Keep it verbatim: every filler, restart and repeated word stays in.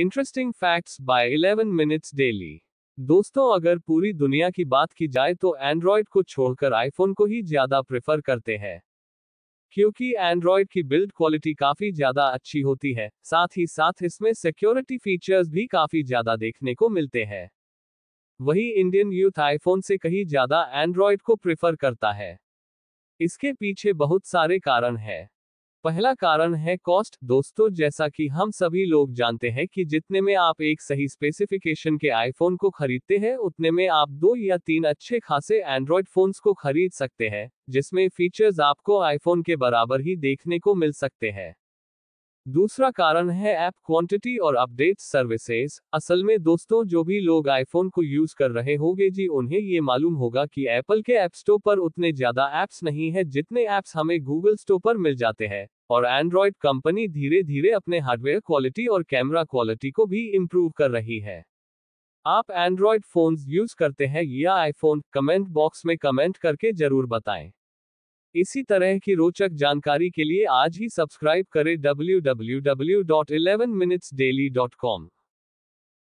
Interesting facts by eleven minutes daily. दोस्तों, अगर पूरी दुनिया की बात की जाए तो एंड्रॉयड को छोड़कर आईफोन को ही ज्यादा प्रेफर करते हैं, क्योंकि एंड्रॉयड की बिल्ड क्वालिटी काफी ज्यादा अच्छी होती है। साथ ही साथ इसमें सिक्योरिटी फीचर्स भी काफी ज्यादा देखने को मिलते हैं। वही इंडियन यूथ आईफोन से कहीं ज्यादा एंड्रॉयड को प्रेफर करता है। इसके पीछे बहुत सारे कारण हैं। पहला कारण है कॉस्ट। दोस्तों, जैसा कि हम सभी लोग जानते हैं कि जितने में आप एक सही स्पेसिफिकेशन के आईफोन को खरीदते हैं, उतने में आप दो या तीन अच्छे खासे एंड्रॉयड फोन्स को खरीद सकते हैं, जिसमें फीचर्स आपको आईफोन के बराबर ही देखने को मिल सकते हैं। दूसरा कारण है ऐप क्वांटिटी और अपडेट सर्विसेज। असल में दोस्तों, जो भी लोग आईफोन को यूज कर रहे होंगे जी, उन्हें ये मालूम होगा कि एप्पल के ऐप स्टोर पर उतने ज्यादा ऐप्स नहीं है जितने ऐप्स हमें गूगल स्टोर पर मिल जाते हैं, और एंड्रॉयड कंपनी धीरे धीरे अपने हार्डवेयर क्वालिटी और कैमरा क्वालिटी को भी इम्प्रूव कर रही है। आप एंड्रॉयड फोन्स यूज करते हैं या आईफोन? कमेंट बॉक्स में कमेंट करके जरूर बताएं। इसी तरह की रोचक जानकारी के लिए आज ही सब्सक्राइब करें W W W dot eleven minutes daily dot com.